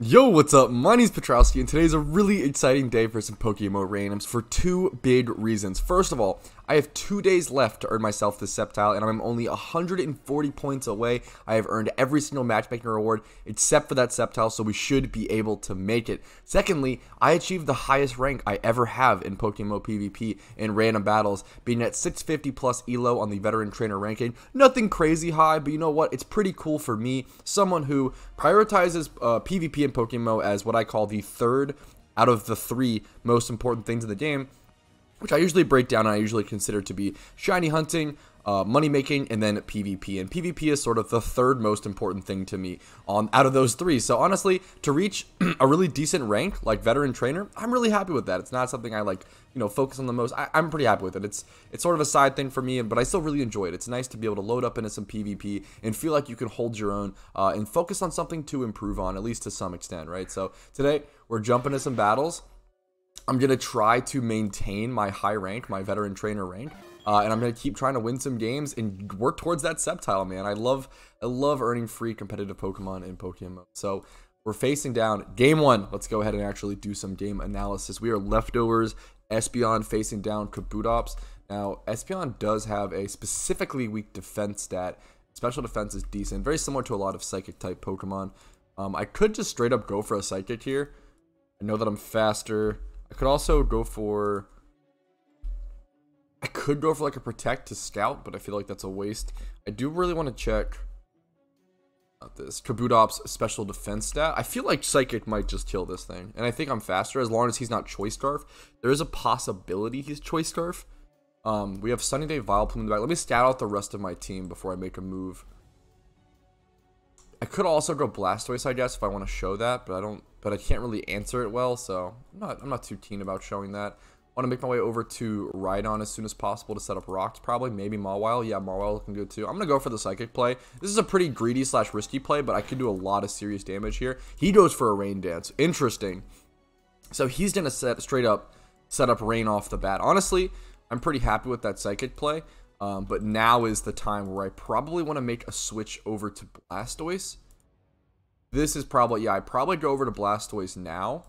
Yo, what's up? My name's Petrowski, and today's a really exciting day for some Pokemon randoms for two big reasons. First of all, I have 2 days left to earn myself this Sceptile, and I'm only 140 points away. I have earned every single matchmaking reward except for that Sceptile, so we should be able to make it. Secondly, I achieved the highest rank I ever have in Pokemon PvP in random battles, being at 650 plus ELO on the Veteran Trainer ranking. Nothing crazy high, but you know what? It's pretty cool for me, someone who prioritizes PvP and Pokemon as what I call the third out of the three most important things in the game, which I usually break down and I usually consider to be shiny hunting, money making, and then PvP. And PvP is sort of the third most important thing to me out of those three. So honestly, to reach a really decent rank like Veteran Trainer, I'm really happy with that. It's not something I like, you know, focus on the most. I'm pretty happy with it. It's sort of a side thing for me, but I still really enjoy it. It's nice to be able to load up into some PvP and feel like you can hold your own and focus on something to improve on, at least to some extent, right? So today we're jumping to some battles. I'm going to try to maintain my high rank, my Veteran Trainer rank, and I'm going to keep trying to win some games and work towards that Sceptile, man. I love earning free competitive Pokemon in Pokemon. So we're facing down game one. Let's go ahead and actually do some game analysis. We are Leftovers, Espeon facing down Kabutops. Now, Espeon does have a specifically weak defense stat. Special defense is decent, very similar to a lot of Psychic-type Pokemon. I could just straight up go for a Psychic here. I know that I'm faster. I could also go for, like a Protect to Scout, but I feel like that's a waste. I do really want to check out this Kabutops special defense stat. I feel like Psychic might just kill this thing, and I think I'm faster as long as he's not Choice Scarf. There is a possibility he's Choice Scarf. We have Sunny Day Vileplume in the back. Let me scout out the rest of my team before I make a move. I could also go Blastoise, I guess, if I want to show that, but I don't. But I can't really answer it well, so I'm not too keen about showing that. I want to make my way over to Rhydon as soon as possible to set up rocks, probably. Maybe Mawile. Yeah, Mawile looking good, too. I'm going to go for the Psychic play. This is a pretty greedy / risky play, but I could do a lot of serious damage here. He goes for a Rain Dance. Interesting. So he's going to straight up set up Rain off the bat. Honestly, I'm pretty happy with that Psychic play, but now is the time where I probably want to make a switch over to Blastoise. This is probably, yeah, I probably go over to Blastoise now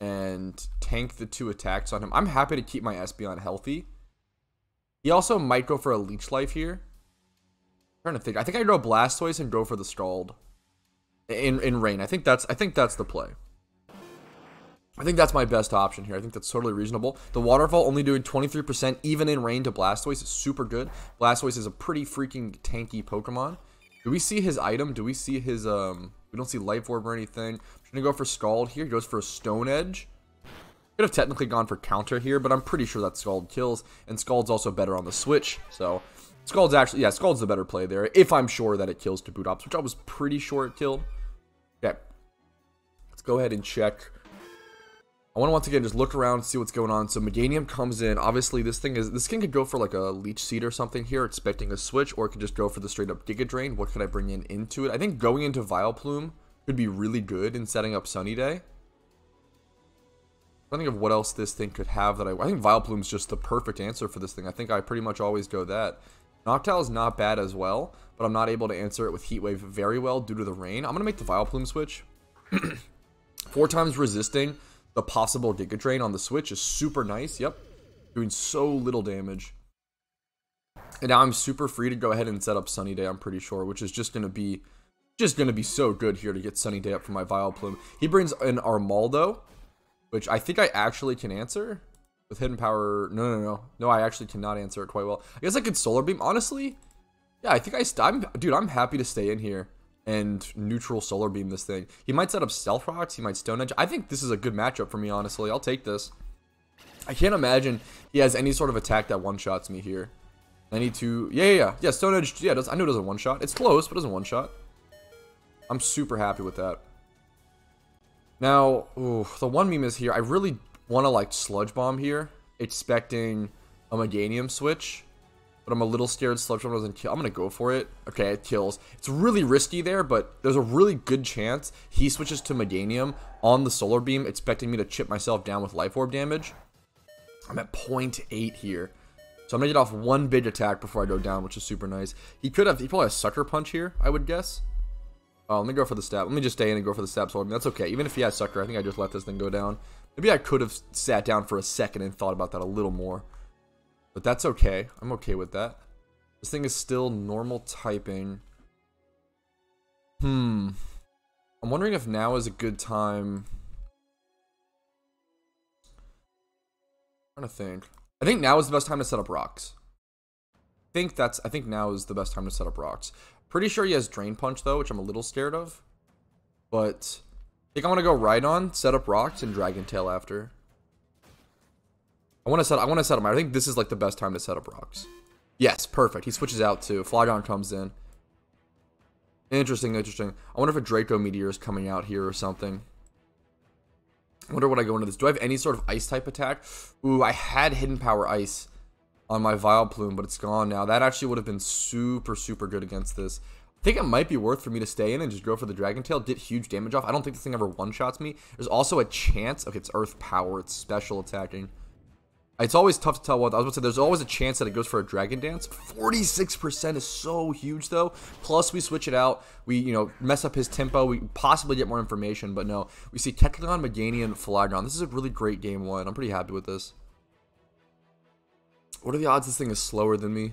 and tank the two attacks on him. I'm happy to keep my Espeon healthy. He also might go for a Leech Life here. I'm trying to think. I think I go Blastoise and go for the Scald in Rain. I think that's the play. I think that's my best option here. I think that's totally reasonable. The Waterfall only doing 23% even in Rain to Blastoise is super good. Blastoise is a pretty freaking tanky Pokemon. Do we see his item? Do we see his We don't see Life Orb or anything. I'm going to go for Scald here. He goes for a Stone Edge. Could have technically gone for counter here, but I'm pretty sure that Scald kills. And Scald's also better on the switch. So, Scald's actually, yeah, Scald's the better play there. If I'm sure that it kills Kabutops, which I was pretty sure it killed. Okay. Let's go ahead and check. I want to once again just look around, see what's going on. So, Meganium comes in. Obviously, this thing could go for like a Leech Seed or something here, expecting a switch, or it could just go for the straight up Giga Drain. What could I bring in into it? I think going into Vileplume could be really good in setting up Sunny Day. I think of what else this thing could have that I think Vileplume's just the perfect answer for this thing. I think I pretty much always go that. Noctowl is not bad as well, but I'm not able to answer it with Heat Wave very well due to the rain. I'm going to make the Vileplume switch. 4 times resisting the possible Giga Drain on the switch is super nice. Yep. Doing so little damage. And now I'm super free to go ahead and set up Sunny Day, I'm pretty sure, which is just gonna be so good here to get Sunny Day up for my Vileplume. He brings an Armaldo, which I think I actually can answer with Hidden Power. No, I actually cannot answer it quite well. I guess I could Solar Beam, honestly. Yeah, I think dude, I'm happy to stay in here and neutral Solar Beam this thing. He might set up Stealth Rocks. He might Stone Edge. I think this is a good matchup for me, honestly. I'll take this. I can't imagine he has any sort of attack that one-shots me here. I need to... Yeah, Stone Edge. Yeah, I know it doesn't one-shot. It's close, but it doesn't one-shot. I'm super happy with that. Now, ooh, the one meme is here. I really want to, like, Sludge Bomb here, expecting a Meganium switch. But I'm a little scared Sludge Bomb doesn't kill. I'm going to go for it. Okay, it kills. It's really risky there, but there's a really good chance he switches to Meganium on the Solar Beam, expecting me to chip myself down with Life Orb damage. I'm at 0.8 here. So I'm going to get off one big attack before I go down, which is super nice. He probably has Sucker Punch here, I would guess. Let me go for the stab. Let me just stay in and go for the stab sword. I mean, that's okay. Even if he has sucker, I think I just let this thing go down. Maybe I could have sat down for a second and thought about that a little more. But that's okay. I'm okay with that. This thing is still normal typing. I'm wondering if now is a good time. I'm trying to think. I think now is the best time to set up rocks. I think now is the best time to set up rocks. Pretty sure he has Drain Punch though, which I'm a little scared of. But I think I want to go Rhydon, set up rocks, and Dragon Tail after. I want to set up. I think this is like the best time to set up rocks. Yes, perfect. He switches out too. Flygon comes in. Interesting, interesting. I wonder if a Draco Meteor is coming out here or something. I wonder what I go into this. Do I have any sort of ice type attack? Ooh, I had Hidden Power Ice on my Vileplume, but it's gone now. That actually would have been super, super good against this. I think it might be worth for me to stay in and just go for the Dragon Tail, get huge damage off. I don't think this thing ever one-shots me. There's also a chance. Okay, it's Earth Power. It's special attacking. It's always tough to tell what. I was about to say, there's always a chance that it goes for a Dragon Dance. 46% is so huge, though. Plus, we switch it out. We, you know, mess up his tempo. We possibly get more information, but no. We see Kettleon, Meganium, Flygon. This is a really great game one. I'm pretty happy with this. What are the odds this thing is slower than me?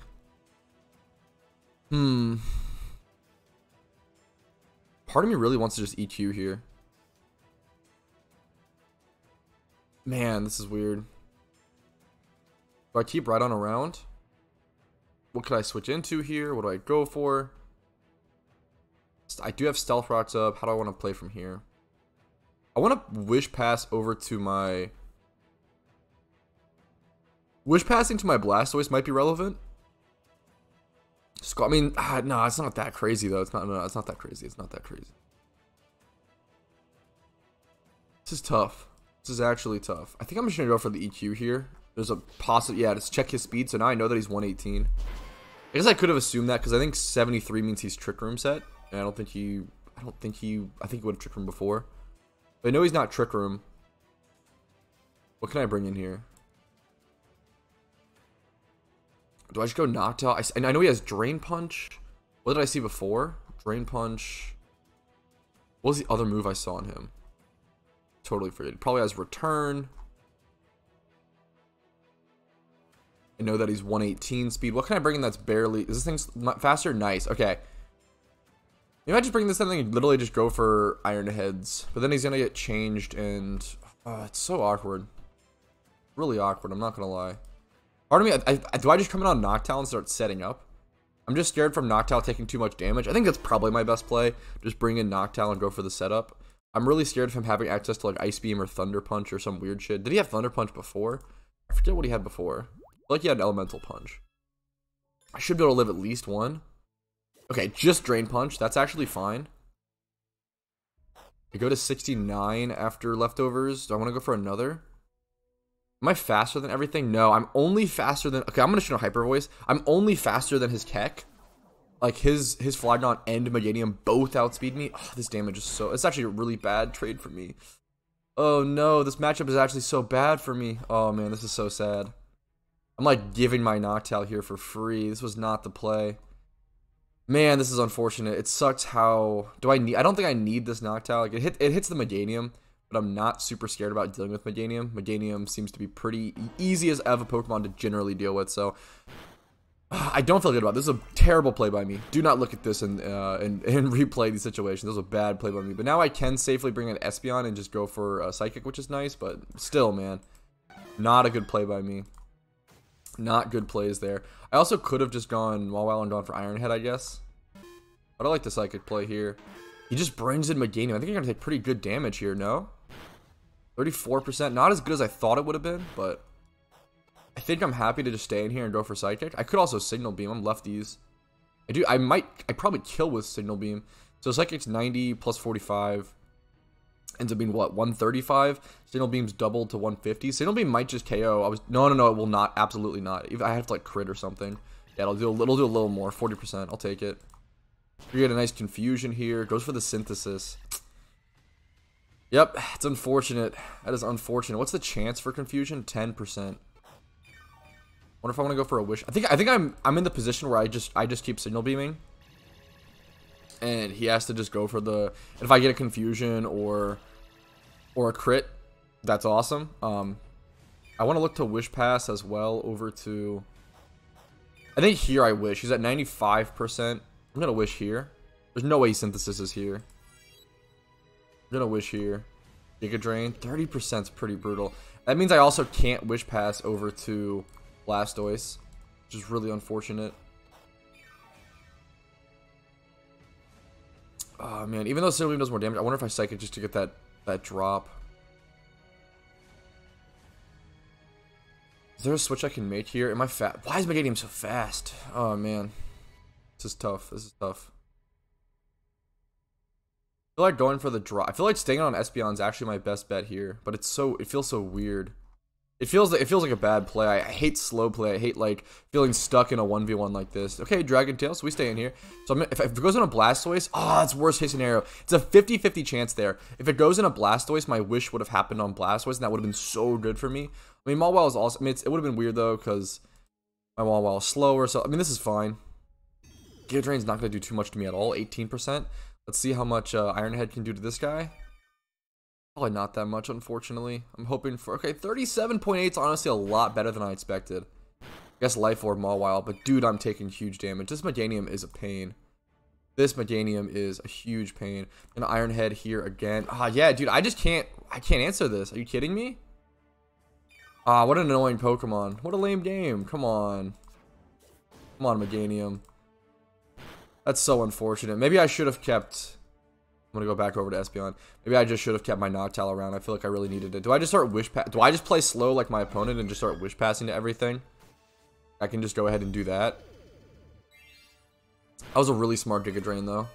Part of me really wants to just EQ here. Man, this is weird. Do I keep Rhydon around? What could I switch into here? What do I go for? I do have Stealth Rocks up. How do I want to play from here? I want to Wish Pass over to my... Wish Passing to my Blastoise might be relevant. I mean, no, it's not that crazy though. It's not that crazy. This is tough. This is actually tough. I think I'm just gonna go for the EQ here. There's a possible, yeah, just check his speed. So now I know that he's 118. I guess I could have assumed that because I think 73 means he's Trick Room set, and I think he would have Trick Room before. But I know he's not Trick Room. What can I bring in here? Do I just go Noctowl? I know he has Drain Punch. What did I see before? Drain Punch. What was the other move I saw on him? Totally forget. Probably has Return. I know that he's 118 speed. What can I bring in that's barely... Is this thing faster? Nice. Okay. Maybe I just bring this thing and literally just go for Iron Heads. But then he's going to get changed and... it's so awkward. Really awkward. I'm not going to lie. Pardon me, do I just come in on Noctowl and start setting up? I'm just scared from Noctowl taking too much damage. I think that's probably my best play. Just bring in Noctowl and go for the setup. I'm really scared of him having access to like Ice Beam or Thunder Punch or some weird shit. Did he have Thunder Punch before? I forget what he had before. I feel like he had an Elemental Punch. I should be able to live at least one. Okay, just Drain Punch. That's actually fine. I go to 69 after leftovers. Do I want to go for another? Am I faster than everything? No, I'm only faster than... Okay, I'm going to show Hyper Voice. I'm only faster than his Keck. Like, his Flygon and Meganium both outspeed me. Oh, this damage is so... It's actually a really bad trade for me. Oh, no. This matchup is actually so bad for me. Oh, man. This is so sad. I'm, like, giving my Noctowl here for free. This was not the play. Man, this is unfortunate. It sucks how... Do I need... I don't think I need this Noctowl. Like, it hits the Meganium. But I'm not super scared about dealing with Meganium. Meganium seems to be pretty easy as ever Pokemon to generally deal with, so I don't feel good about it. This is a terrible play by me. Do not look at this and replay these situations. This was a bad play by me. But now I can safely bring in Espeon and just go for Psychic, which is nice, but still, man, not a good play by me. Not good plays there. I also could have just gone Mawile and gone for Iron Head, I guess. But I like the Psychic play here. He just brings in Meganium. I think you're going to take pretty good damage here, no? 34%, not as good as I thought it would have been, but I think I'm happy to just stay in here and go for Psychic. I could also Signal Beam. I'm lefties. I probably kill with Signal Beam. So Psychic's 90 plus 45 ends up being what, 135? Signal Beam's doubled to 150. Signal Beam might just KO. No, it will not. Absolutely not. If I have to like crit or something. Yeah, it'll do a little more. 40%. I'll take it. We get a nice confusion here. Goes for the synthesis. Yep, it's unfortunate. That is unfortunate. What's the chance for confusion? 10%. Wonder if I want to go for a wish. I think I'm in the position where I just keep Signal Beaming. and he has to just go for the, if I get a confusion or a crit, that's awesome. I want to look to wish pass as well over to, I think here I wish. He's at 95%. I'm gonna wish here. There's no way synthesis is here. I'm gonna wish here. Giga Drain, 30% is pretty brutal. That means I also can't wish pass over to Blastoise, which is really unfortunate. Oh man, even though Silvium does more damage, I wonder if I psychic just to get that drop. Is there a switch I can make here? Am I fat? Why is Meganium so fast? Oh man, this is tough. This is tough. I feel like going for the drop. I feel like staying on Espeon is actually my best bet here, but it feels so weird. It feels like a bad play. I hate slow play. I hate like feeling stuck in a 1v1 like this. Okay, Dragon Tail, so we stay in here. So if it goes in a Blastoise, oh, that's worst case scenario. It's a 50-50 chance there. If it goes in a Blastoise, my wish would have happened on Blastoise, and that would have been so good for me. I mean, Mawile is awesome. I mean, it would have been weird though, because my Mawile is slower. So I mean, this is fine. Giga Drain's not going to do too much to me at all. 18%. Let's see how much Ironhead can do to this guy. Probably not that much, unfortunately. I'm hoping for... Okay, 37.8 is honestly a lot better than I expected. I guess Life Orb Mawile, but dude, I'm taking huge damage. This Meganium is a pain. This Meganium is a huge pain. And Ironhead here again. Ah, yeah, dude, I just can't... I can't answer this. Are you kidding me? Ah, what an annoying Pokemon. What a lame game. Come on. Come on, Meganium. That's so unfortunate. Maybe I should have kept... I'm going to go back over to Espeon. Maybe I just should have kept my Noctowl around. I feel like I really needed it. Do I just start wish pass? Do I just play slow like my opponent and just start wish passing to everything? I can just go ahead and do that. That was a really smart Giga Drain, though.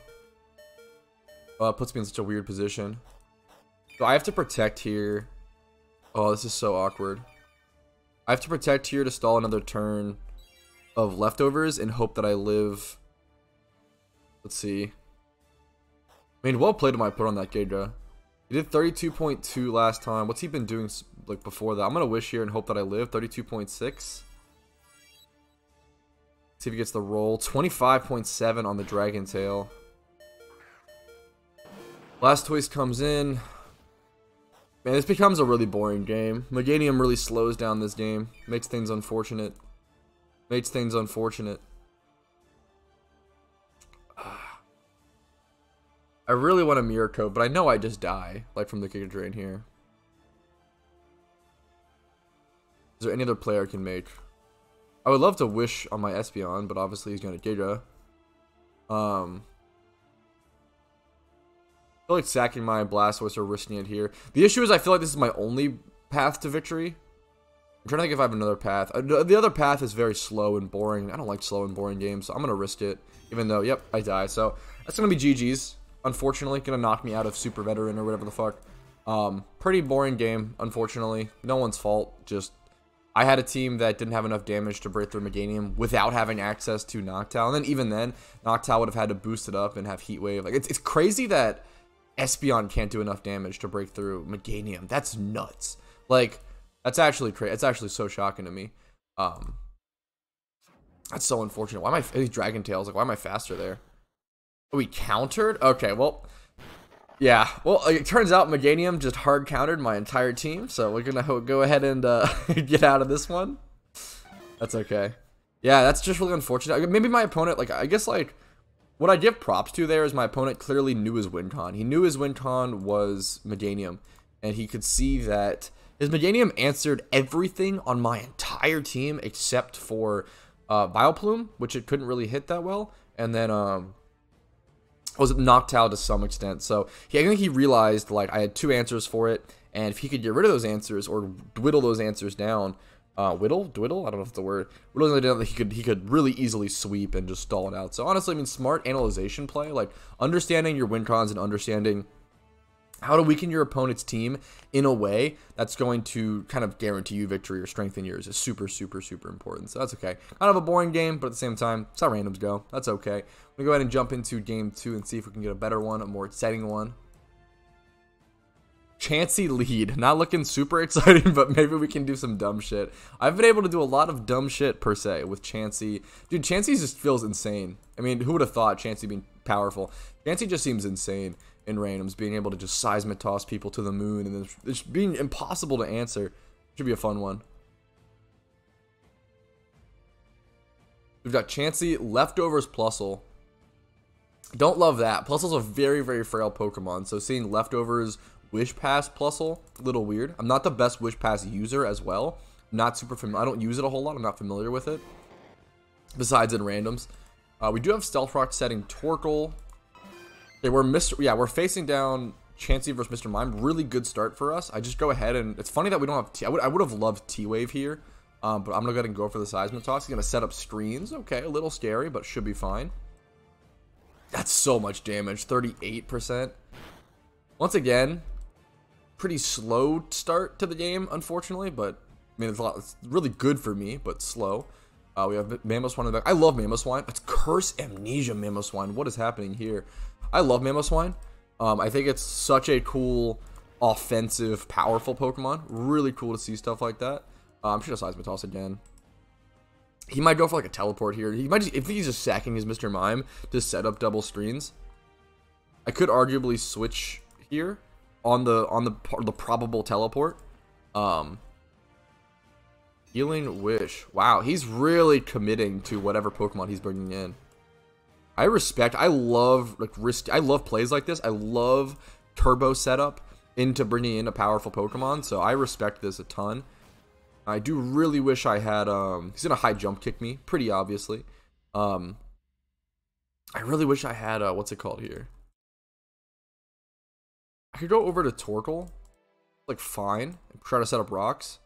It puts me in such a weird position. So I have to protect here. Oh, this is so awkward. I have to protect here to stall another turn of leftovers and hope that I live... Let's see. I mean, well played to my put on that Giga. He did 32.2 last time. What's he been doing like before that? I'm gonna wish here and hope that I live. 32.6. See if he gets the roll. 25.7 on the Dragon Tail. Blastoise comes in. Man, this becomes a really boring game. Meganium really slows down this game. Makes things unfortunate. Makes things unfortunate. I really want a mirror code, but I know I just die, like from the Giga Drain here. Is there any other player I can make? I would love to wish on my Espeon, but obviously he's going to Giga. I feel like sacking my Blastoise or risking it here. The issue is I feel like this is my only path to victory. I'm trying to think if I have another path. The other path is very slow and boring. I don't like slow and boring games, so I'm going to risk it, even though, yep, I die. So that's going to be GG's. Unfortunately, gonna knock me out of Super Veteran or whatever the fuck. Pretty boring game, unfortunately. No one's fault. Just, I had a team that didn't have enough damage to break through Meganium without having access to Noctowl. And then even then, Noctowl would have had to boost it up and have Heat Wave. Like, it's crazy that Espeon can't do enough damage to break through Meganium. That's nuts. Like, that's actually crazy. It's actually so shocking to me. That's so unfortunate. Why am I, these Dragon Tails, like, why am I faster there? We countered? Okay, well, yeah. Well, it turns out Meganium just hard countered my entire team, so we're going to go ahead and get out of this one. That's okay. Yeah, that's just really unfortunate. Maybe my opponent, like, I guess, like, what I give props to there is my opponent clearly knew his win con. He knew his win con was Meganium, and he could see that his Meganium answered everything on my entire team except for Vileplume, which it couldn't really hit that well, and then, was Noctowl to some extent, so I think he realized like I had two answers for it, and if he could get rid of those answers or whittle those answers down, I don't know if the word whittle down, that he could really easily sweep and just stall it out. So honestly, I mean, smart analyzation play, like understanding your win cons and understanding how to weaken your opponent's team in a way that's going to kind of guarantee you victory or strengthen yours is super, super, super important. So that's okay. Kind of a boring game, but at the same time, it's how randoms go. That's okay. We'll go ahead and jump into game two and see if we can get a better one, a more exciting one. Chansey lead. Not looking super exciting, but maybe we can do some dumb shit. I've been able to do a lot of dumb shit, per se, with Chansey. Dude, Chansey just feels insane. I mean, who would have thought Chansey being powerful. Chansey just seems insane in randoms, being able to just seismitoss people to the moon and then it's being impossible to answer. Should be a fun one. We've got Chansey, Leftovers Plusle. Don't love that. Plusle's a very, very frail Pokemon, so seeing Leftovers Wish Pass Plusle, a little weird. I'm not the best Wish Pass user as well. I'm not super familiar. I don't use it a whole lot. I'm not familiar with it, besides in randoms. We do have Stealth Rock setting Torkoal. Okay, we're facing down Chansey versus Mr. Mime. Really good start for us. I just go ahead and... It's funny that we don't have... I would have loved T-Wave here, but I'm going to go ahead and go for the Seismitoss. He's going to set up screens. Okay, a little scary, but should be fine. That's so much damage. 38%. Once again, pretty slow start to the game, unfortunately, but... I mean, it's really good for me, but slow. We have Mamoswine in the back. I love Mamoswine. It's Curse Amnesia Mamoswine. What is happening here? I love Mamoswine. I think it's such a cool, offensive, powerful Pokemon. Really cool to see stuff like that. I'm sure to Seismitoss again. He might go for like a teleport here. He might just, if he's just sacking his Mr. Mime to set up double screens. I could arguably switch here on the probable teleport. Healing Wish. Wow, he's really committing to whatever Pokemon he's bringing in. I respect. I love like risky. I love plays like this. I love turbo setup into bringing in a powerful Pokemon. So I respect this a ton. I do really wish I had. He's gonna high jump kick me, pretty obviously. I really wish I had. What's it called here? I could go over to Torkoal, like fine, and try to set up rocks.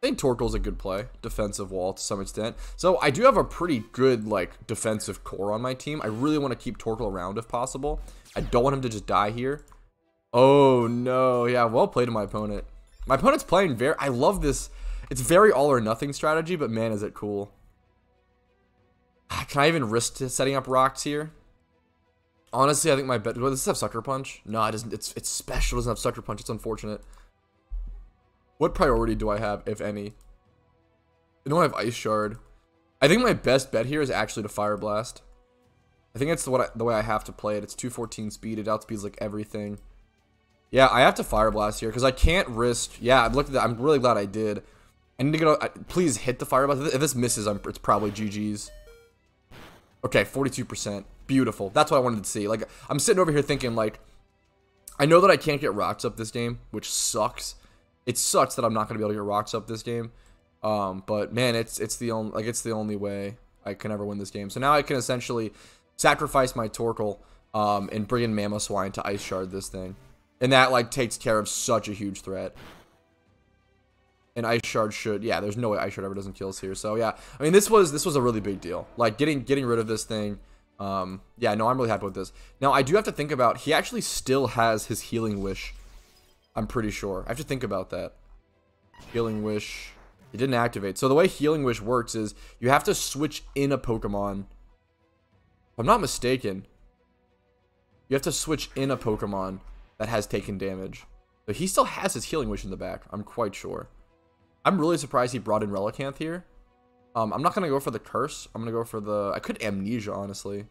I think Torkoal's a good play, defensive wall to some extent. So I do have a pretty good like defensive core on my team. I really want to keep Torkoal around if possible. I don't want him to just die here. Oh no, yeah, well played to my opponent. My opponent's playing very, I love this. It's very all or nothing strategy, but man, is it cool. Can I even risk setting up rocks here? Honestly, I think my bet, well, does this have Sucker Punch? No, it doesn't, it's special, it doesn't have Sucker Punch, it's unfortunate. What priority do I have, if any? I don't have Ice Shard. I think my best bet here is actually to Fire Blast. I think that's the way I have to play it. It's 214 speed. It outspeeds like everything. Yeah, I have to Fire Blast here because I can't risk. Yeah, I've looked at that. I'm really glad I did. I need to go. Please hit the Fire Blast. If this misses, it's probably GG's. Okay, 42%. Beautiful. That's what I wanted to see. Like I'm sitting over here thinking like, I know that I can't get rocks up this game, which sucks. It sucks that I'm not gonna be able to get rocks up this game, but man, it's the only way I can ever win this game. So now I can essentially sacrifice my Torkoal and bring in Mamoswine to Ice Shard this thing, and that like takes care of such a huge threat. And Ice Shard should, yeah, there's no way Ice Shard ever doesn't kills here. So yeah, I mean this was a really big deal. Like getting rid of this thing. Yeah, no, I'm really happy with this. Now I do have to think about he actually still has his Healing Wish. I'm pretty sure. I have to think about that. Healing Wish. It didn't activate. So the way Healing Wish works is you have to switch in a Pokemon. If I'm not mistaken, you have to switch in a Pokemon that has taken damage. But he still has his Healing Wish in the back. I'm quite sure. I'm really surprised he brought in Relicanth here. I'm not going to go for the Curse. I'm going to go for the... I could Amnesia, honestly.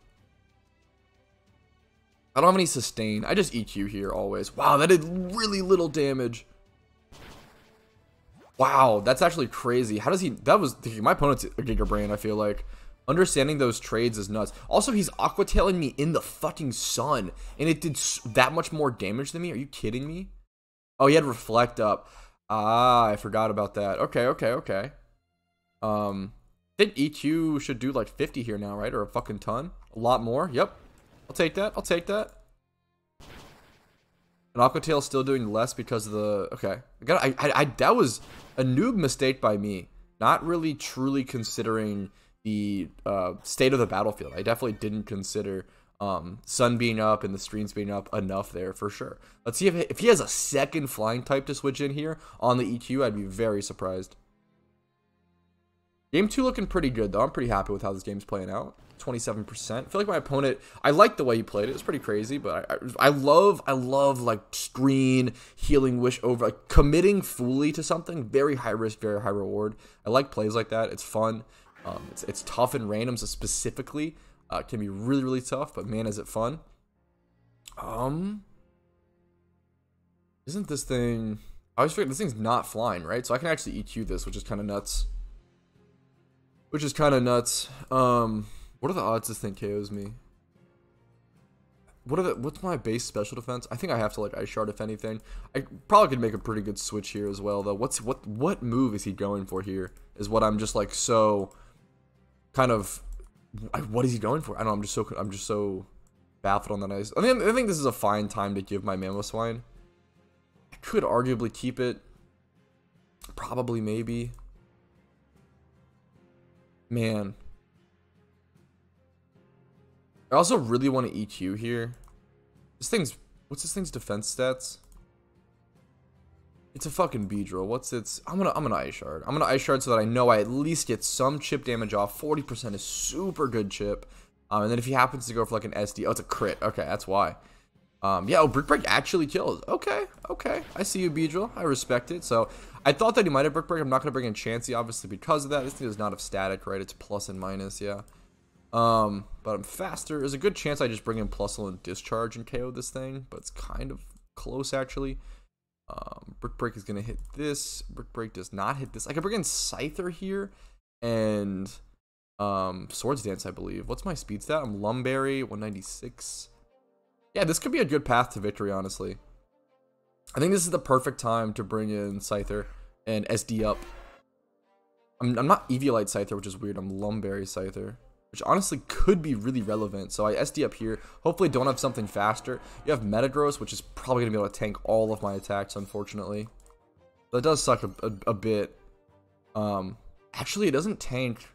I don't have any sustain. I just EQ here always. Wow, that did really little damage. Wow, that's actually crazy. How does he... That was... My opponent's a Giga Brain, I feel like. Understanding those trades is nuts. Also, he's Aqua Tailing me in the fucking sun. And it did that much more damage than me? Are you kidding me? Oh, he had Reflect up. Ah, I forgot about that. Okay, okay, okay. I think EQ should do like 50 here now, right? Or a fucking ton. A lot more. Yep. I'll take that. I'll take that. And Aqua Tail's still doing less because of the... Okay. That was a noob mistake by me. Not really truly considering the state of the battlefield. I definitely didn't consider Sun being up and the streams being up enough there for sure. Let's see if he has a second flying type to switch in here on the EQ. I'd be very surprised. Game 2 looking pretty good, though. I'm pretty happy with how this game's playing out. 27%. I feel like my opponent, I like the way he played it. It's pretty crazy, but I love like screen Healing Wish over, like committing fully to something. Very high risk, very high reward. I like plays like that. It's fun. It's tough in randoms specifically. It can be really, really tough, but man, is it fun. Isn't this thing... I always forget, this thing's not flying, right? So I can actually EQ this, which is kind of nuts. What are the odds this thing KOs me? What's my base special defense? I think I have to like Ice Shard if anything. I probably could make a pretty good switch here as well though. What move is he going for here? Is what I'm just like so kind of what is he going for? I don't know, I'm just so baffled on that ice. I think this is a fine time to give my Mamoswine. I could arguably keep it. Probably maybe. Man. I also really want to EQ here. What's this thing's defense stats? It's a fucking Beedrill. I'm gonna Ice Shard. I'm gonna Ice Shard so that I know I at least get some chip damage off. 40% is super good chip. And then if he happens to go for like an SD, oh, it's a crit. Okay, that's why. Yeah, oh, Brick Break actually kills. Okay, okay. I see you, Beedrill. I respect it. So I thought that he might have Brick Break. I'm not gonna bring in Chansey, obviously, because of that. This thing does not have static, right? It's plus and minus, yeah. But I'm faster. There's a good chance I just bring in Plusle and Discharge and KO this thing, but it's kind of close actually. Brick Break is gonna hit this. Brick Break does not hit this. I could bring in Scyther here and Swords Dance, I believe. What's my speed stat? I'm Lumberry, 196. Yeah, this could be a good path to victory, honestly. I think this is the perfect time to bring in Scyther and SD up. I'm not Eviolite Scyther, which is weird. I'm Lumberry Scyther, which honestly could be really relevant. So I SD up here. Hopefully don't have something faster. You have Metagross, which is probably going to be able to tank all of my attacks, unfortunately. That does suck a bit. Actually, it doesn't tank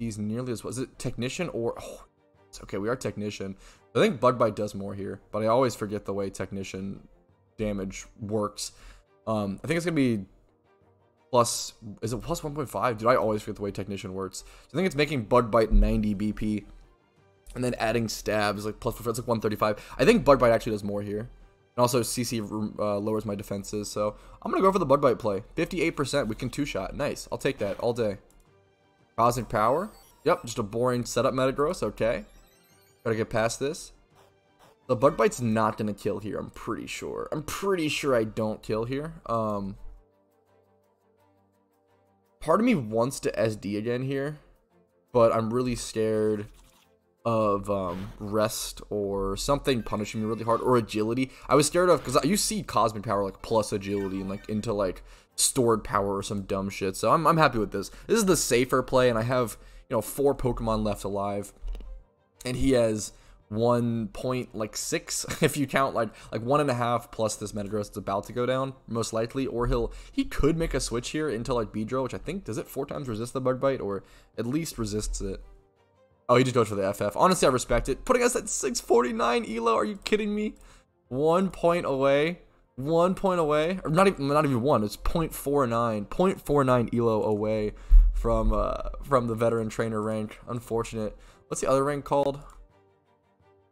these nearly as well. Is it Technician or... Oh, it's okay, we are Technician. I think Bug Bite does more here, but I always forget the way Technician damage works. I think it's going to be... Plus, is it plus 1.5? Dude, I always forget the way Technician works. So I think it's making Bug Bite 90 BP, and then adding stabs like plus. It's like 135. I think Bug Bite actually does more here, and also CC lowers my defenses. So I'm gonna go for the Bug Bite play. 58%. We can two shot. Nice. I'll take that all day. Cosmic Power. Yep. Just a boring setup Metagross. Okay. Gotta get past this. The Bug Bite's not gonna kill here. I'm pretty sure. I'm pretty sure I don't kill here. Part of me wants to SD again here, but I'm really scared of rest or something punishing me really hard, or agility. I was scared of, because you see Cosmic Power like plus agility and like into like stored power or some dumb shit. So I'm happy with this. This is the safer play, and I have, you know, 4 Pokemon left alive, and he has 1.6 if you count like 1.5 plus this Metagross is about to go down most likely, or he could make a switch here into like Beedrill, which I think does it 4 times resist the Bug Bite, or at least resists it. Oh, he just goes for the FF. Honestly, I respect it. Putting us at 649 ELO. Are you kidding me? 1 point away. 1 point away, or not even one. It's 0.49 ELO away from the veteran trainer rank. Unfortunate. What's the other rank called?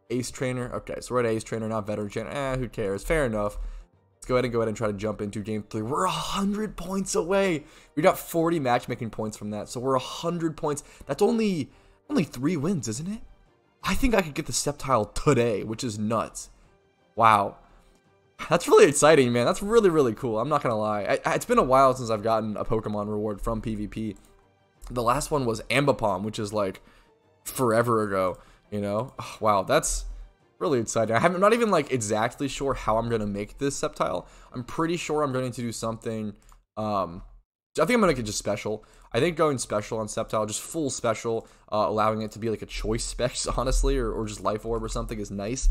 Ace Trainer. Okay, so we're at Ace Trainer, not Veteran Trainer. Who cares? Fair enough. Let's go ahead and try to jump into game 3. We're 100 points away. We got 40 matchmaking points from that, so we're 100 points. That's only 3 wins, isn't it? I think I could get the Sceptile today, which is nuts. Wow. That's really exciting, man. That's really, really cool. I'm not going to lie. It's been a while since I've gotten a Pokemon reward from PvP. The last one was Ambipom, which is like forever ago. You know, oh, wow, that's really exciting. I'm not even like exactly sure how I'm gonna make this Sceptile. I'm pretty sure I'm going to do something. I think I'm gonna make it just special. I think going special on Sceptile, just full special, allowing it to be like a choice spec, honestly, or just Life Orb or something is nice.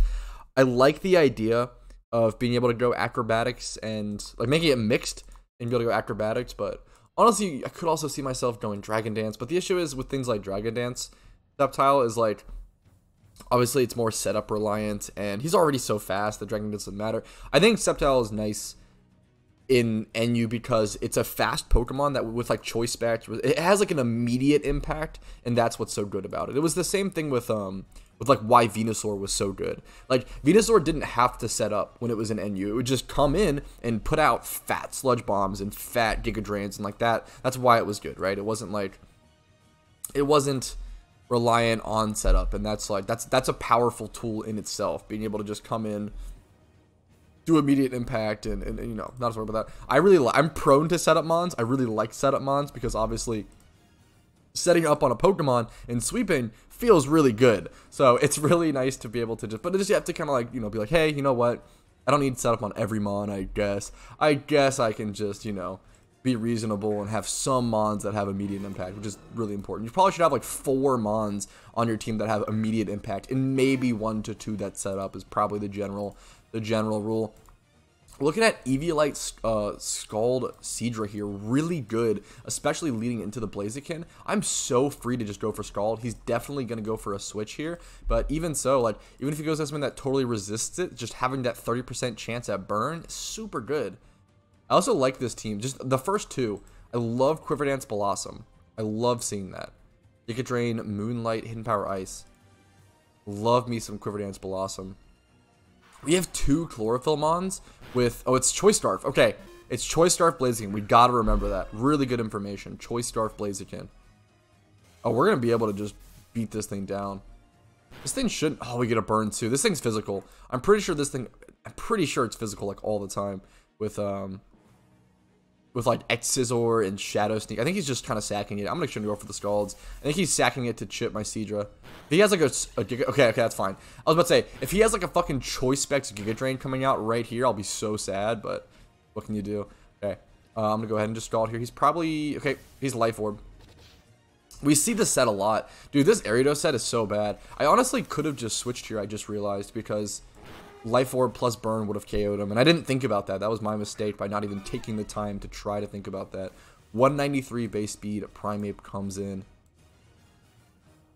I like the idea of being able to go acrobatics and like making it mixed and be able to go acrobatics. But honestly, I could also see myself going Dragon Dance. But the issue is with things like Dragon Dance, Sceptile is like, obviously, it's more setup reliant, and he's already so fast that Dragon doesn't matter. I think Sceptile is nice in NU because it's a fast Pokemon that with like choice specs, it has like an immediate impact, and that's what's so good about it. It was the same thing with like why Venusaur was so good. Like Venusaur didn't have to set up when it was in NU. It would just come in and put out fat sludge bombs and fat Giga Drains and like that. That's why it was good, right? It wasn't like, it wasn't reliant on setup, and that's like that's a powerful tool in itself. Being able to just come in, do immediate impact, and you know, not to worry about that. I'm prone to setup mons. I really like setup mons because obviously setting up on a Pokemon and sweeping feels really good. So it's really nice to be able to just, but you have to kind of like, you know, be like, hey, you know what? I don't need setup on every mon. I guess I can just, you know, be reasonable and have some mons that have immediate impact, which is really important. You probably should have like 4 mons on your team that have immediate impact, and maybe 1 to 2 that set up is probably the general rule. Looking at Eviolite Scald Seedra here, really good, especially leading into the Blaziken. I'm so free to just go for Scald. He's definitely going to go for a switch here, but even so, like, even if he goes as something that totally resists it, just having that 30% chance at burn, super good. I also like this team. Just the first two. I love Quiver Dance Bellossom. I love seeing that. You could drain Moonlight, Hidden Power Ice. Love me some Quiver Dance Bellossom. We have 2 Chlorophyll Mons with... Oh, it's Choice Scarf. Okay. It's Choice Scarf Blaziken. We gotta remember that. Really good information. Choice Scarf Blaziken. Oh, we're gonna be able to just beat this thing down. This thing shouldn't... Oh, we get a burn too. This thing's physical. I'm pretty sure this thing... I'm pretty sure it's physical like all the time with like X-Scizor and Shadow Sneak. I think he's just kind of sacking it. I'm going to go for the Scalds. I think he's sacking it to chip my Seedra. If he has like a Giga... Okay, that's fine. I was about to say, if he has like a fucking Choice Specs Giga Drain coming out right here, I'll be so sad, but what can you do? Okay, I'm going to go ahead and just Scald here. He's probably... Okay, he's Life Orb. We see this set a lot. Dude, this Gyarados set is so bad. I honestly could have just switched here, I just realized, because... Life Orb plus Burn would have KO'd him, and I didn't think about that. That was my mistake by not even taking the time to try to think about that. 193 base speed, Primeape comes in.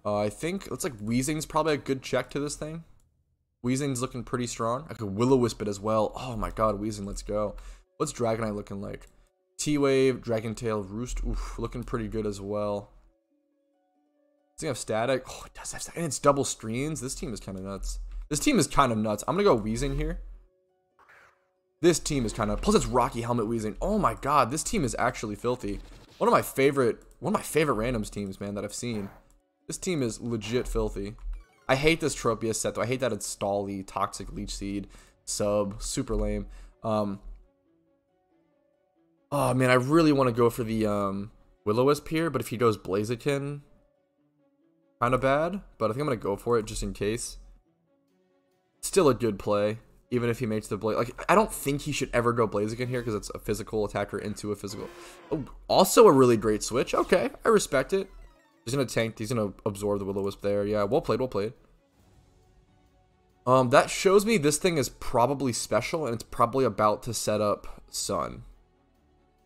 I think, looks like Weezing's probably a good check to this thing. Weezing's looking pretty strong. I could Will-O-Wisp it as well. Oh my god, Weezing, let's go. What's Dragonite looking like? T-Wave, Dragontail, Roost, oof, looking pretty good as well. Does it have Static? Oh, it does have Static, and it's double screens. This team is kind of nuts. I'm going to go Weezing here. This team is kind of... Plus, it's Rocky Helmet Weezing. Oh, my God. This team is actually filthy. One of my favorite randoms teams, man, that I've seen. This team is legit filthy. I hate this Tropius set, though. I hate that it's Stally, Toxic, Leech Seed, Sub. Super lame. Oh, man. I really want to go for the Will-O-Wisp here, but if he goes Blaziken, kind of bad. But I think I'm going to go for it just in case. Still a good play, even if he makes the Blaze. Like, I don't think he should ever go Blaziken here because it's a physical attacker into a physical. Oh, also a really great switch. Okay, I respect it. He's going to tank. He's going to absorb the Will-O-Wisp there. Yeah, well played, well played. That shows me this thing is probably special, and it's probably about to set up Sun.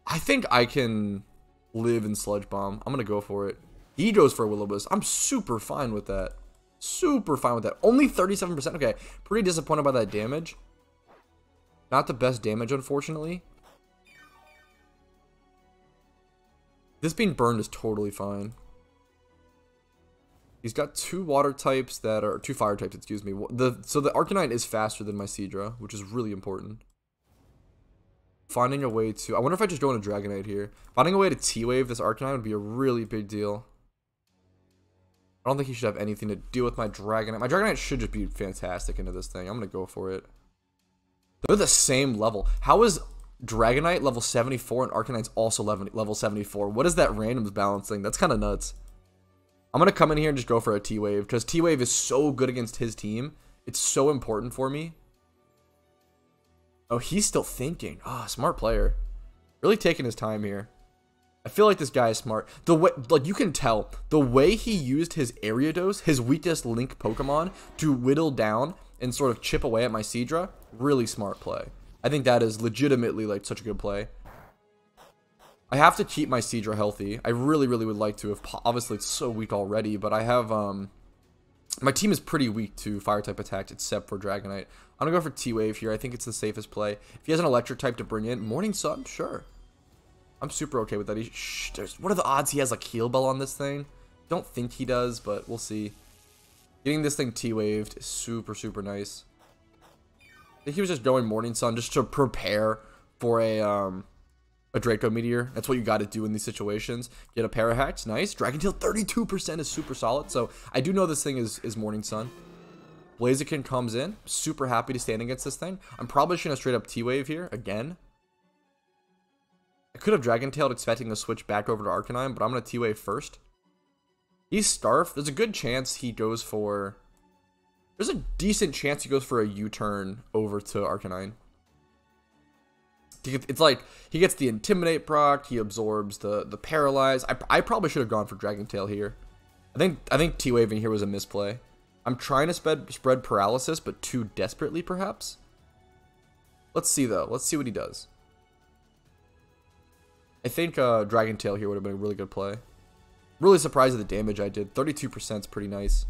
I think I can live in Sludge Bomb. I'm going to go for it. He goes for a Will-O-Wisp. I'm super fine with that. Super fine with that. Only 37%. Okay, pretty disappointed by that damage. Not the best damage, unfortunately. This being burned is totally fine. He's got 2 water types that are... 2 fire types, excuse me. So the Arcanine is faster than my Seedra, which is really important. Finding a way to... I wonder if I just go into Dragonite here. Finding a way to T-Wave this Arcanine would be a really big deal. I don't think he should have anything to do with my Dragonite. My Dragonite should just be fantastic into this thing. I'm going to go for it. They're the same level. How is Dragonite level 74 and Arcanine's also level 74? What is that randoms balancing? That's kind of nuts. I'm going to come in here and just go for a T-Wave because T-Wave is so good against his team. It's so important for me. Oh, he's still thinking. Ah, smart player. Really taking his time here. I feel like this guy is smart. The way, like, you can tell the way he used his Ariados, his weakest link Pokemon, to whittle down and sort of chip away at my Seedra, really smart play. I think that is legitimately like such a good play. I have to keep my Seedra healthy. I really, really would like to. If obviously it's so weak already, but I have my team is pretty weak to fire type attacks except for Dragonite. I'm gonna go for T-Wave here. I think it's the safest play. If he has an electric type to bring in, Morning Sun, sure. I'm super okay with that. What are the odds he has like Heal Bell on this thing? Don't think he does, but we'll see. Getting this thing T-Waved is super, super nice. I think he was just going Morning Sun just to prepare for a a Draco Meteor. That's what you got to do in these situations. Get a Parahax. Nice. Dragontail 32% is super solid. So I do know this thing is Morning Sun. Blaziken comes in. Super happy to stand against this thing. I'm probably just going to straight up T-Wave here again. I could have Dragontailed expecting to switch back over to Arcanine, but I'm going to T-Wave first. He's Starf. There's a good chance he goes for... There's a decent chance he goes for a U-turn over to Arcanine. It's like he gets the Intimidate proc, he absorbs the Paralyze. I probably should have gone for Dragontail here. I think T-Waving here was a misplay. I'm trying to spread Paralysis, but too desperately perhaps. Let's see though. Let's see what he does. I think Dragontail here would have been a really good play. Really surprised at the damage I did. 32% is pretty nice.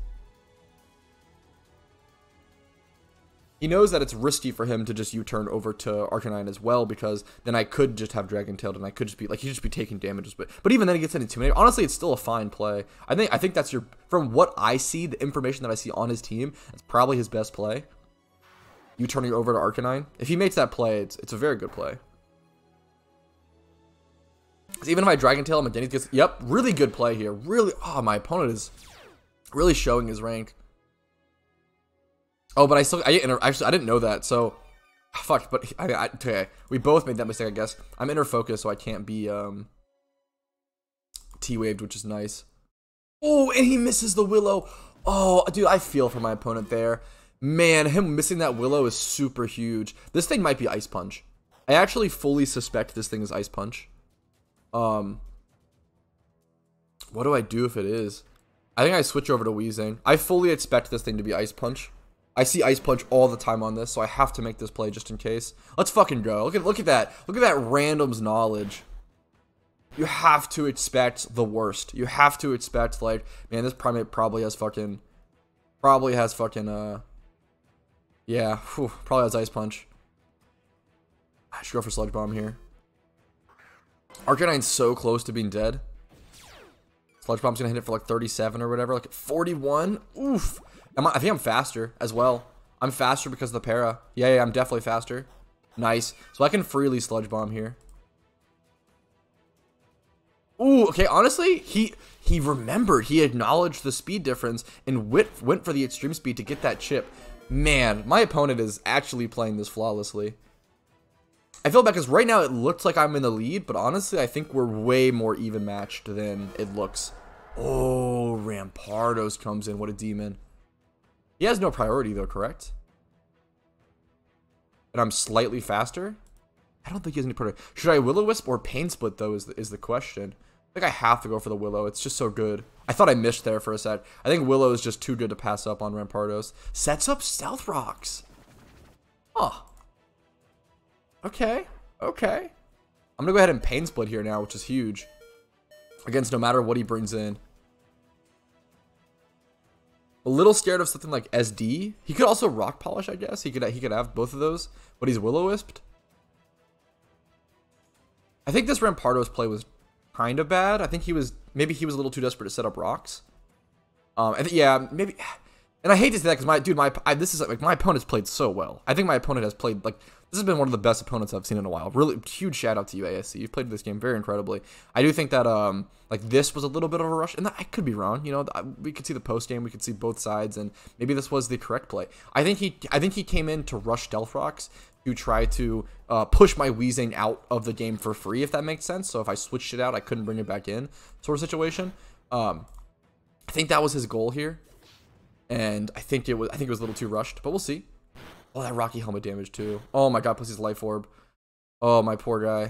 He knows that it's risky for him to just U-turn over to Arcanine as well, because then I could just have Dragontailed and I could just be like, he'd just be taking damages. But even then he gets an Intimidate. Honestly, it's still a fine play. I think that's your, from what I see, the information that I see on his team, that's probably his best play. U-turning over to Arcanine. If he makes that play, it's a very good play. So even if I Dragontail him and then he gets, yep, really good play here. Really, oh, my opponent is really showing his rank. Oh, but I didn't know that, so, fuck, but, okay, we both made that mistake, I guess. I'm inner focus, so I can't be, T-waved, which is nice. Oh, and he misses the Willow. Oh, dude, I feel for my opponent there. Man, him missing that Willow is super huge. This thing might be Ice Punch. I actually fully suspect this thing is Ice Punch. What do I do if it is? I think I switch over to Weezing. I fully expect this thing to be Ice Punch. I see Ice Punch all the time on this, so I have to make this play just in case. Let's fucking go. Look at that. Look at that random's knowledge. You have to expect the worst. You have to expect, like, man, this Primeape probably has Ice Punch. I should go for Sludge Bomb here. Arcanine's so close to being dead. Sludge Bomb's gonna hit it for like 37 or whatever, like 41. Oof. I think I'm faster as well. I'm faster because of the para. Yeah, I'm definitely faster. Nice. So I can freely Sludge Bomb here. Ooh, okay, honestly, he remembered. He acknowledged the speed difference and went for the extreme speed to get that chip. Man, my opponent is actually playing this flawlessly. I feel bad because right now it looks like I'm in the lead, but honestly, I think we're way more even matched than it looks. Oh, Rampardos comes in. What a demon. He has no priority though, correct? And I'm slightly faster? I don't think he has any priority. Should I Will-O-Wisp or Pain Split though is the question. I think I have to go for the Willow. It's just so good. I thought I missed there for a sec. I think Willow is just too good to pass up on Rampardos. Sets up Stealth Rocks. Huh. Okay. Okay. I'm gonna go ahead and Pain Split here now, which is huge. Against no matter what he brings in. A little scared of something like SD. He could also Rock Polish, I guess. He could have both of those, but he's Will-O-Wisped. I think this Rampardos play was kind of bad. I think maybe he was a little too desperate to set up rocks. Yeah, maybe. And I hate to say that because my opponent's played so well. I think my opponent has played like this has been one of the best opponents I've seen in a while. Really huge shout out to you, ASC. You've played this game very incredibly. I do think that like this was a little bit of a rush, and I could be wrong. You know, we could see the post game, we could see both sides, and maybe this was the correct play. I think he came in to rush Stealth Rocks to try to push my Weezing out of the game for free, if that makes sense. So if I switched it out, I couldn't bring it back in, sort of situation. I think that was his goal here. And I think it was a little too rushed, but we'll see. Oh, that Rocky Helmet damage too. Oh my god, plus his Life Orb. Oh, my poor guy. I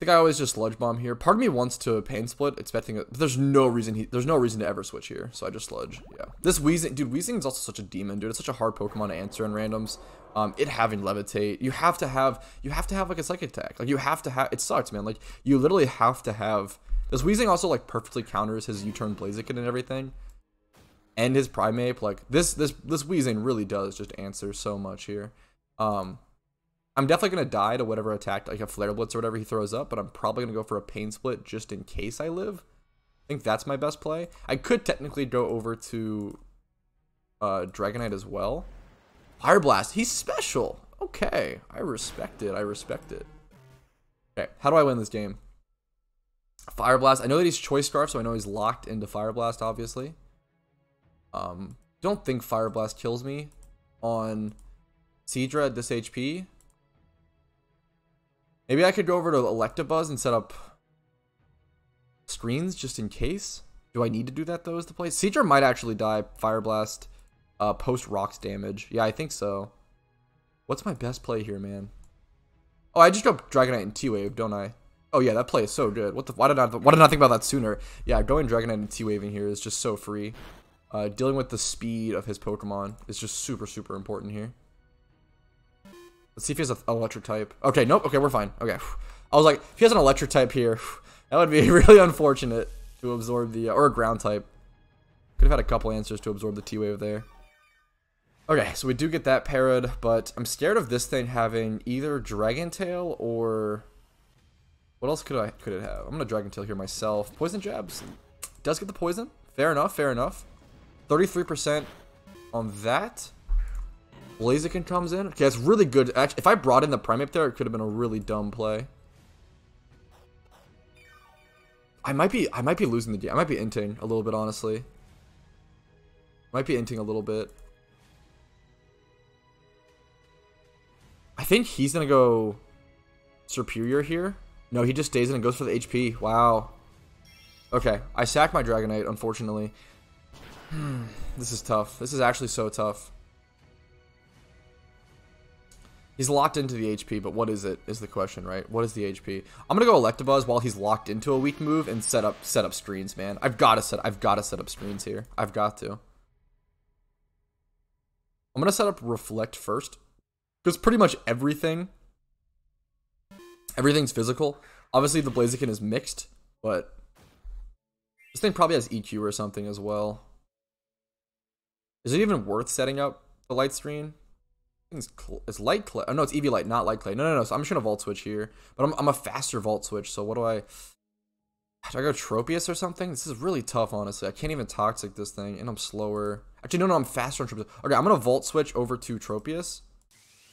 think I always just Sludge Bomb here. Part of me wants to Pain Split, expecting it. There's no reason to ever switch here, so I just Sludge. Yeah. This Weezing, dude, Weezing is also such a demon, dude. It's such a hard Pokemon to answer in randoms. It having Levitate, you have to have like a Psychic attack. Like you have to have, it sucks, man. Like you literally have to have. This Weezing also like perfectly counters his U-turn Blaziken and everything. And his Primeape, like this Weezing really does just answer so much here. I'm definitely gonna die to whatever attack, like a Flare Blitz or whatever he throws up, but I'm probably gonna go for a Pain Split just in case I live. I think that's my best play. I could technically go over to Dragonite as well. Fire Blast, he's special. Okay, I respect it. Okay, how do I win this game? Fire Blast. I know that he's Choice Scarf, so I know he's locked into Fire Blast, obviously. Don't think Fire Blast kills me on Seedra at this HP. Maybe I could go over to Electabuzz and set up screens just in case. Do I need to do that, though, is the play? Seedra might actually die Fire Blast post Rocks damage. Yeah, I think so. What's my best play here, man? Oh, I just dropped Dragonite and T-Wave, don't I? Oh yeah, that play is so good. What the? Why did I think about that sooner? Yeah, going Dragonite and T-Wave in here is just so free. Dealing with the speed of his Pokemon is just super, super important here. Let's see if he has an Electric type. Okay, nope. Okay, we're fine. Okay, I was like, if he has an Electric type here, that would be really unfortunate to absorb the or a Ground type. Could have had a couple answers to absorb the T-Wave there. Okay, so we do get that parried, but I'm scared of this thing having either Dragontail or. What else could it have? I'm gonna Dragontail here myself. Poison jabs does get the poison. Fair enough. Fair enough. 33% on that. Blaziken comes in. Okay, that's really good. Actually, if I brought in the Primeape there, it could have been a really dumb play. I might be losing the game. I might be inting a little bit, honestly. Might be inting a little bit. I think he's gonna go superior here. No, he just stays in and goes for the HP. Wow. Okay, I sack my Dragonite, unfortunately. This is tough. This is actually so tough. He's locked into the HP, but what is it is the question, right? What is the HP? I'm gonna go Electabuzz while he's locked into a weak move and set up screens, man. I've gotta set up screens here. I've got to. I'm gonna set up Reflect first. Because pretty much everything's physical. Obviously, the Blaziken is mixed, but this thing probably has EQ or something as well. Is it even worth setting up the light screen? It's light clay. Oh, no, it's EV light, not light clay. No. So I'm just going to Volt Switch here, but I'm a faster Volt Switch. So what do I... Do I go Tropius or something? This is really tough, honestly. I can't even Toxic this thing, and I'm slower. Actually, no, I'm faster on Tropius. Okay, I'm going to Volt Switch over to Tropius,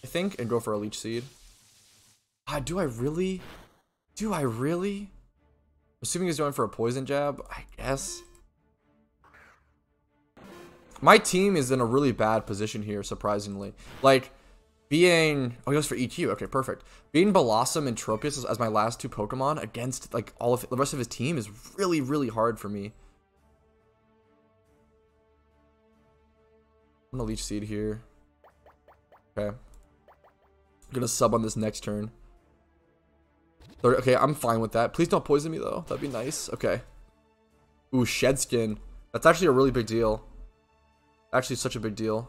I think, and go for a Leech Seed. Do I really? Assuming he's going for a poison jab, I guess. My team is in a really bad position here, surprisingly. Like, being... Oh, he goes for EQ. Okay, perfect. Being Bellossom and Tropius as my last two Pokemon against, like, all of the rest of his team is really, really hard for me. I'm gonna Leech Seed here. Okay. I'm gonna sub on this next turn. Okay, I'm fine with that. Please don't poison me, though. That'd be nice. Okay. Ooh, Shed Skin. That's actually a really big deal. Actually, such a big deal.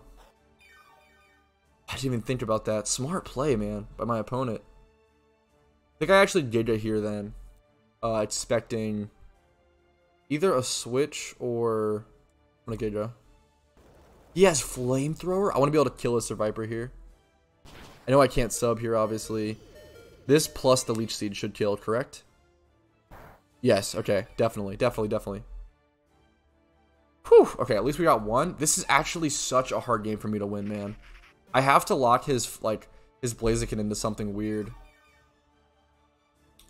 I didn't even think about that. Smart play, man, by my opponent. I think I actually did get here, then. Expecting either a switch or... I'm gonna Giga. He has Flamethrower? I want to be able to kill a Surviper here. I know I can't sub here, obviously. This plus the Leech Seed should kill, correct? Yes, okay. Definitely. Whew. Okay, at least we got one. This is actually such a hard game for me to win, man. I have to lock his, like, his Blaziken into something weird.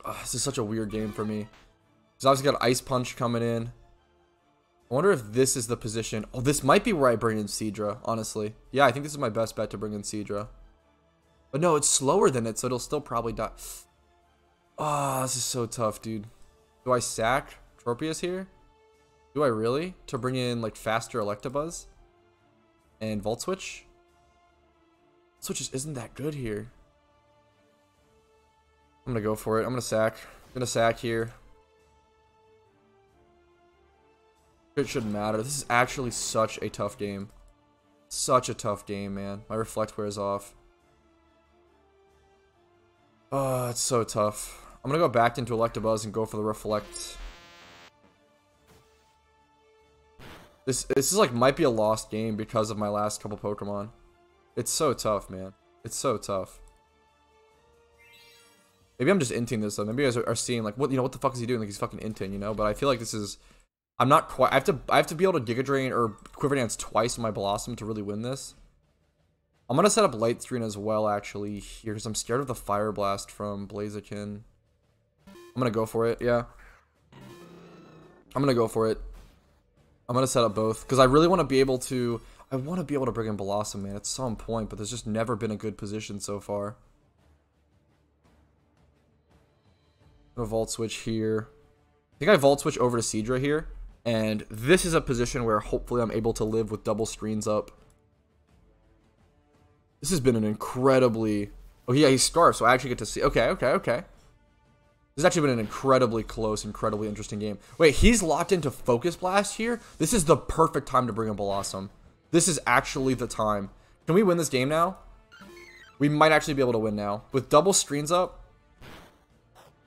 Ugh, this is such a weird game for me. He's obviously got Ice Punch coming in. I wonder if this is the position. Oh, this might be where I bring in Seedra, honestly. Yeah, I think this is my best bet to bring in Seedra. But no, it's slower than it, so it'll still probably die. Ah, oh, this is so tough, dude. Do I sack Tropius here? Do I really? To bring in, like, faster Electabuzz? And Volt Switch? Switch just isn't that good here. I'm gonna go for it. I'm gonna sack here. It shouldn't matter. This is actually such a tough game. Such a tough game, man. My Reflect wears off. Oh, it's so tough. I'm gonna go back into Electabuzz and go for the Reflect. This is like might be a lost game because of my last couple Pokemon. It's so tough, man. It's so tough. Maybe I'm just inting this though. Maybe you guys are seeing like what the fuck is he doing? Like he's fucking inting, you know? But I feel like this is I'm not quite I have to be able to Giga Drain or Quiver Dance twice in my Bellossom to really win this. I'm going to set up Light Screen as well, actually, here, because I'm scared of the Fire Blast from Blaziken. I'm gonna go for it, yeah. I'm gonna go for it. I'm gonna set up both, because I really want to be able to... I want to be able to bring in Bellossom, man. At some point, but there's just never been a good position so far. I'm gonna Volt Switch here. I think I Volt Switch over to Seedra here. And this is a position where hopefully I'm able to live with double screens up. This has been an incredibly... Oh, yeah, he's Scarf, so I actually get to see... Okay, okay, okay. This has actually been an incredibly close, incredibly interesting game. Wait, he's locked into Focus Blast here? This is the perfect time to bring in Bellossom. This is actually the time. Can we win this game now? We might actually be able to win now. With double screens up,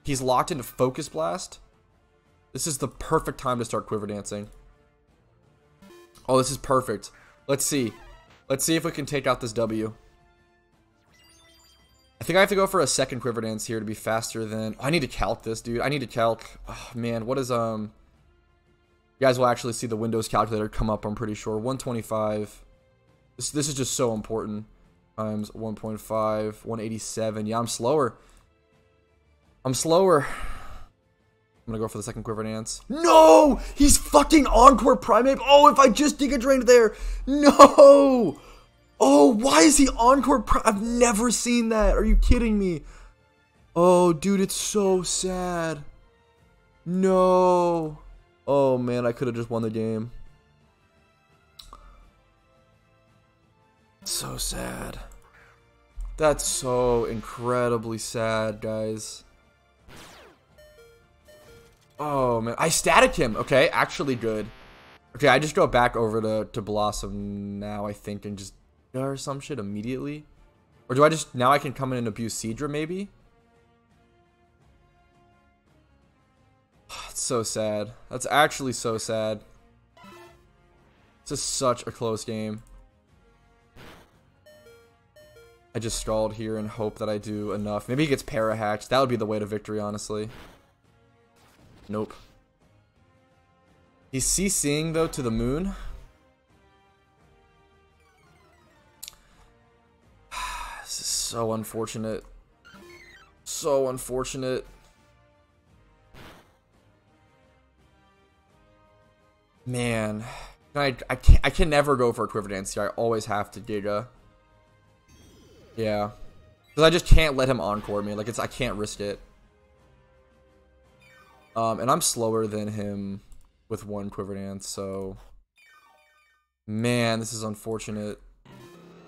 he's locked into Focus Blast. This is the perfect time to start Quiver Dancing. Oh, this is perfect. Let's see. Let's see if we can take out this W. I think I have to go for a second Quiver Dance here to be faster than... Oh, I need to calc this, dude. I need to calc. Oh, man, what is... You guys will actually see the Windows calculator come up, I'm pretty sure. 125. This is just so important. Times 1.5, 187. Yeah, I'm slower. I'm slower. I'm gonna go for the second Quiver Dance. No! He's fucking Encore Primeape! Oh, if I just Giga Drained there! No! Oh, why is he Encore Primeape? I've never seen that! Are you kidding me? Oh, dude, it's so sad. No! Oh, man, I could have just won the game. So sad. That's so incredibly sad, guys. Oh, man. I static him. Okay, actually good. Okay, I just go back over to Bellossom now, I think, and just or some shit immediately. Or do I just... Now I can come in and abuse Seedra, maybe? It's so sad. That's actually so sad. This is such a close game. I just stalled here and hope that I do enough. Maybe he gets para-hatched. That would be the way to victory, honestly. Nope. He's CCing, though, to the moon. This is so unfortunate. So unfortunate. Man. I can never go for a Quiver Dance here. I always have to Giga. Yeah. Because I just can't let him Encore me. Like, I can't risk it. And I'm slower than him with one Quiver Dance, so... Man, this is unfortunate.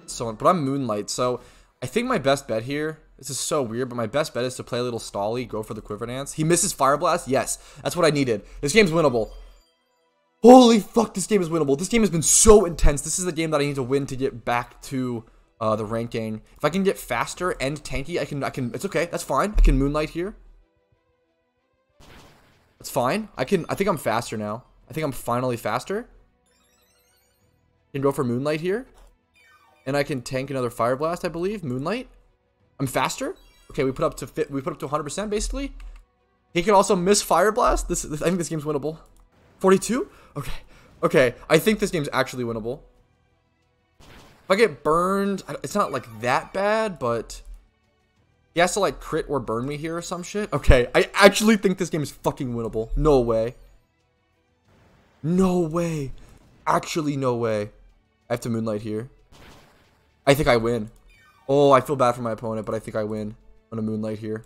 So, but I'm Moonlight, so I think my best bet here... This is so weird, but my best bet is to play a little Stally, go for the Quiver Dance. He misses Fire Blast? Yes, that's what I needed. This game's winnable. Holy fuck, this game is winnable. This game has been so intense. This is the game that I need to win to get back to the ranking. If I can get faster and tanky, I can. It's okay, that's fine. I can Moonlight here. It's fine. I think I'm faster now. I think I'm finally faster. I can go for Moonlight here. And I can tank another Fire Blast, I believe. Moonlight. I'm faster. Okay, we put up to 100% basically. He can also miss Fire Blast. I think this game's winnable. 42? Okay. Okay. I think this game's actually winnable. If I get burned, it's not like that bad, but he has to like crit or burn me here or some shit. Okay, I actually think this game is fucking winnable. No way. No way. Actually, no way. I have to Moonlight here. I think I win. Oh, I feel bad for my opponent, but I think I win. I'm gonna Moonlight here.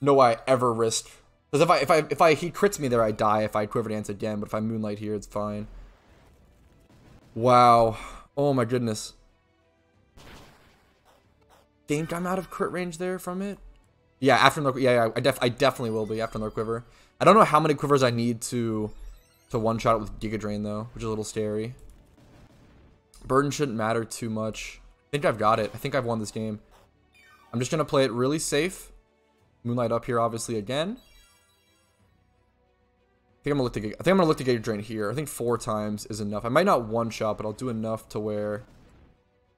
No way I ever risk. Because if he crits me there, I die. If I Quiver Dance again, but if I Moonlight here, it's fine. Wow. Oh my goodness. Think I'm out of crit range there from it. Yeah, after another, yeah, I definitely will be after another Quiver. I don't know how many Quivers I need to one shot it with Giga Drain though, which is a little scary. Burden shouldn't matter too much. I think I've got it. I think I've won this game. I'm just gonna play it really safe. Moonlight up here, obviously again. I think I'm gonna look to Giga, I think I'm gonna look to Giga Drain here. I think 4 times is enough. I might not one shot, but I'll do enough to where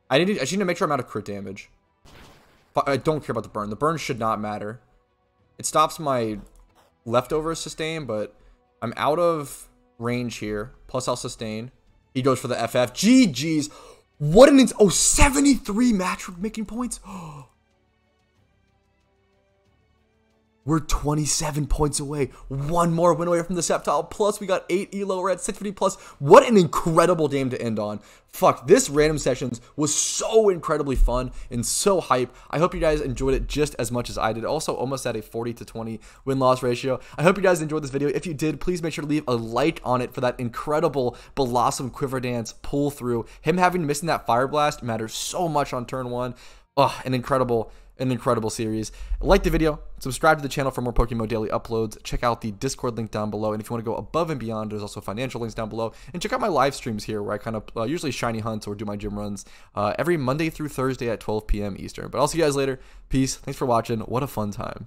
I just need to make sure I'm out of crit damage. I don't care about the burn. The burn should not matter. It stops my leftover sustain, but I'm out of range here. Plus, I'll sustain. He goes for the FF. GG's. What an ins- Oh, 73 matchmaking points. We're 27 points away. One more win away from the Sceptile. Plus, we got 8 ELO. We're at 650 plus. What an incredible game to end on. Fuck, this random sessions was so incredibly fun and so hype. I hope you guys enjoyed it just as much as I did. Also, almost at a 40-20 win-loss ratio. I hope you guys enjoyed this video. If you did, please make sure to leave a like on it for that incredible Bellossom Quiver Dance pull-through. Him having missing that Fire Blast matters so much on turn 1. Ugh, an incredible series. Like the video, subscribe to the channel for more Pokemon daily uploads, check out the Discord link down below, and if you want to go above and beyond, there's also financial links down below, and check out my live streams here where I kind of usually shiny hunts or do my gym runs every Monday through Thursday at 12 p.m. Eastern. But I'll see you guys later. Peace. Thanks for watching. What a fun time.